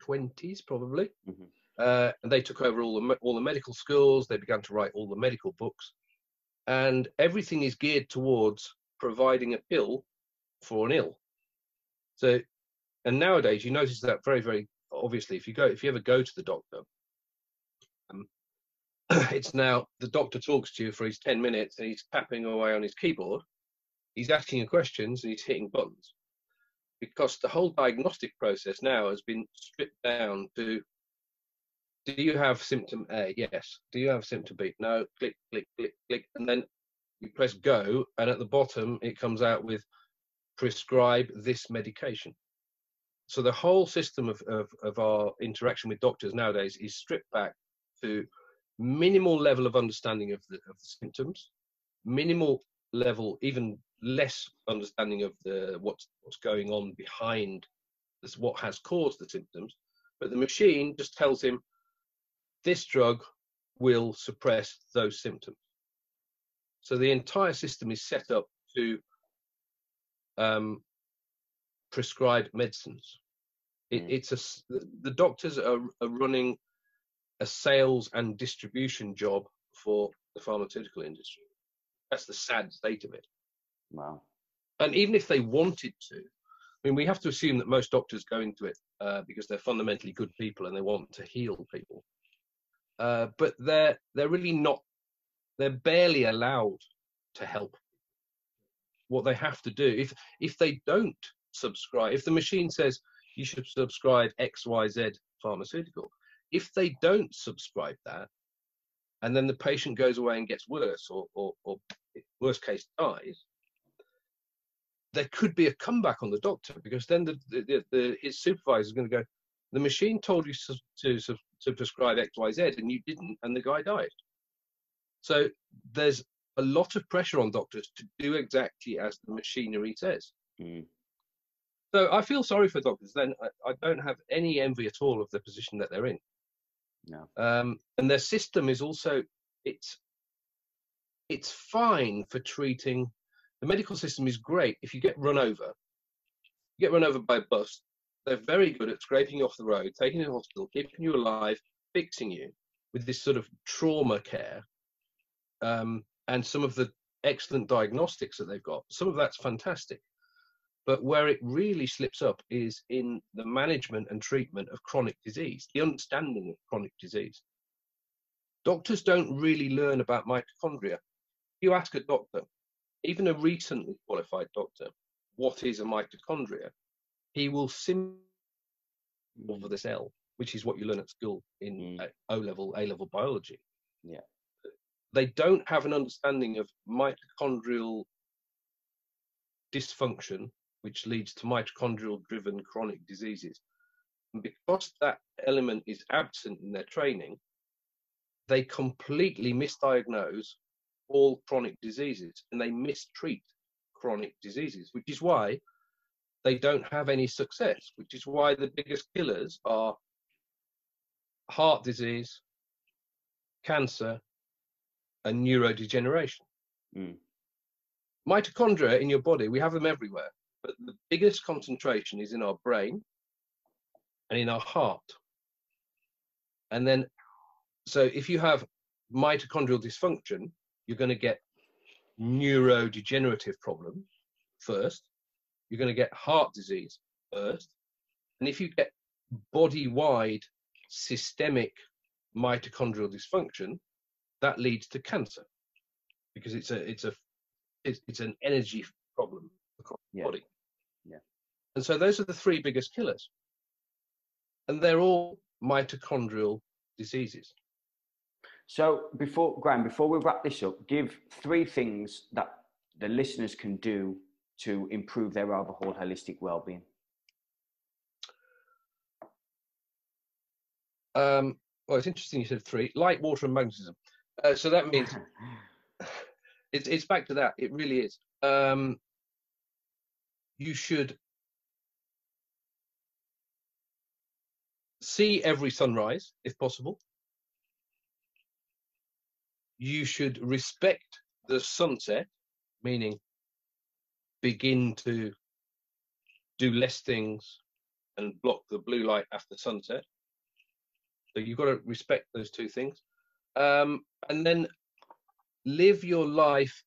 twenties, probably. Mm-hmm. Uh, and they took over all the, all the medical schools. They began to write all the medical books. And everything is geared towards providing a pill for an ill. So, and nowadays you notice that very, very obviously. If you go, if you ever go to the doctor, um, it's now the doctor talks to you for his ten minutes and he's tapping away on his keyboard. He's asking you questions and he's hitting buttons, because the whole diagnostic process now has been stripped down to: do you have symptom A? Yes. Do you have symptom B? No. Click, click, click, click, and then you press go, and at the bottom it comes out with prescribe this medication. So the whole system of, of, of our interaction with doctors nowadays is stripped back to minimal level of understanding of the, of the symptoms, minimal level, even less understanding of the, what's, what's going on behind this, what has caused the symptoms. But the machine just tells him, this drug will suppress those symptoms. So the entire system is set up to um, prescribe medicines. It, it's a, the doctors are, are running a sales and distribution job for the pharmaceutical industry. That's the sad state of it. Wow. And even if they wanted to, I mean, we have to assume that most doctors go into it uh, because they're fundamentally good people and they want to heal people. Uh, but they're they're really not. They're barely allowed to help. What they have to do, if if they don't subscribe, if the machine says you should subscribe X Y Z pharmaceutical, if they don't subscribe that, and then the patient goes away and gets worse, or or, or worst case dies, there could be a comeback on the doctor, because then the, the, the, the his supervisor is going to go, the machine told you to to, to prescribe X Y Z and you didn't, and the guy died. So there's a lot of pressure on doctors to do exactly as the machinery says. Mm. So I feel sorry for doctors. Then I, I don't have any envy at all of the position that they're in. No. Um, and their system is also, it's, it's fine for treating. The medical system is great. If you get run over, you get run over by a bus, they're very good at scraping you off the road, taking you to the hospital, keeping you alive, fixing you with this sort of trauma care. Um, and some of the excellent diagnostics that they've got, some of that's fantastic. But where it really slips up is in the management and treatment of chronic disease, the understanding of chronic disease. Doctors don't really learn about mitochondria. You ask a doctor, even a recently qualified doctor, what is a mitochondria? He will simulate over the cell, which is what you learn at school in mm. O-level, A-level biology. Yeah. They don't have an understanding of mitochondrial dysfunction, which leads to mitochondrial-driven chronic diseases. And because that element is absent in their training, they completely misdiagnose all chronic diseases, and they mistreat chronic diseases, which is why they don't have any success, which is why the biggest killers are heart disease, cancer, and neurodegeneration. Mm. Mitochondria in your body, we have them everywhere, but the biggest concentration is in our brain and in our heart. And then, so if you have mitochondrial dysfunction, you're going to get neurodegenerative problems first, you're going to get heart disease first, and if you get body-wide systemic mitochondrial dysfunction, that leads to cancer, because it's a it's a it's, it's an energy problem across yeah. the body. Yeah. And so those are the three biggest killers, and they're all mitochondrial diseases. So before Graham, before we wrap this up, give three things that the listeners can do to improve their overall holistic well-being. Um, well, it's interesting you said three: light, water, and magnetism. Uh, so that means it's it's back to that. It really is. Um, you should see every sunrise if possible. you should respect the sunset, meaning begin to do less things and block the blue light after sunset. So you've got to respect those two things. Um, and then live your life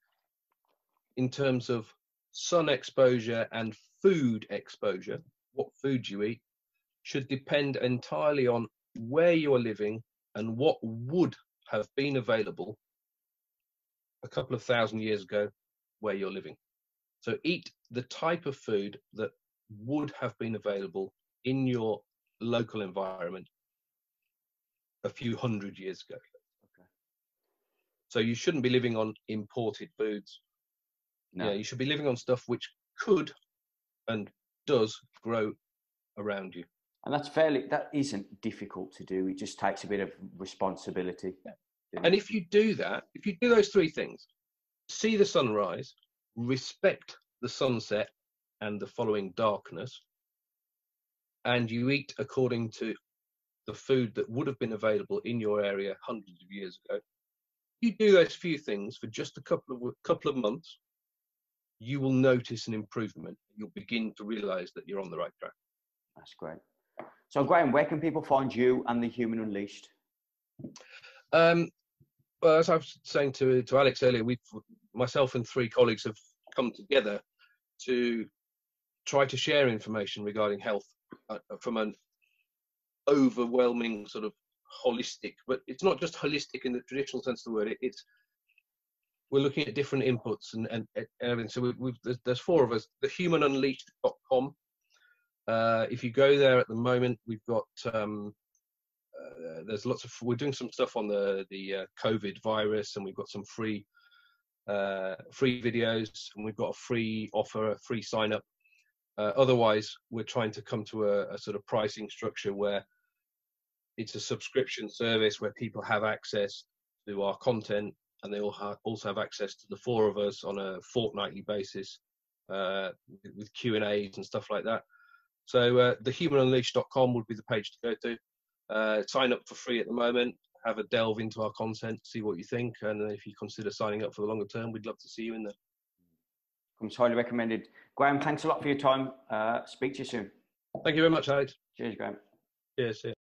in terms of sun exposure and food exposure. What food you eat should depend entirely on where you're living and what would have been available a couple of thousand years ago where you're living. So eat the type of food that would have been available in your local environment a few hundred years ago. Okay. So you shouldn't be living on imported foods. No. Yeah, you should be living on stuff which could and does grow around you. And that's fairly, that isn't difficult to do. It just takes a bit of responsibility. Yeah. And if you do that, if you do those three things, see the sunrise, respect the sunset and the following darkness, and you eat according to the food that would have been available in your area hundreds of years ago, you do those few things for just a couple of couple of months, you will notice an improvement. You'll begin to realise that you're on the right track. That's great. So Graham, where can people find you and the Human Unleashed? Um, well, as I was saying to, to Alex earlier, we, myself and three colleagues have come together to try to share information regarding health uh, from an overwhelming sort of holistic, but it's not just holistic in the traditional sense of the word. It, it's we're looking at different inputs and, and, and everything. So we, we've, there's, there's four of us. the human unleashed dot com. Uh, if you go there at the moment, we've got um, uh, there's lots of we're doing some stuff on the the uh, COVID virus, and we've got some free uh, free videos, and we've got a free offer, a free sign up. Uh, otherwise, we're trying to come to a, a sort of pricing structure where it's a subscription service where people have access to our content, and they all ha also have access to the four of us on a fortnightly basis uh, with Q and A's and stuff like that. So uh, the human unleashed dot com would be the page to go to. Uh, sign up for free at the moment. Have a delve into our content, see what you think, and if you consider signing up for the longer term, we'd love to see you in there. It's highly recommended. Graham, thanks a lot for your time. Uh, speak to you soon. Thank you very much, Alex. Cheers, Graham. Cheers. See you.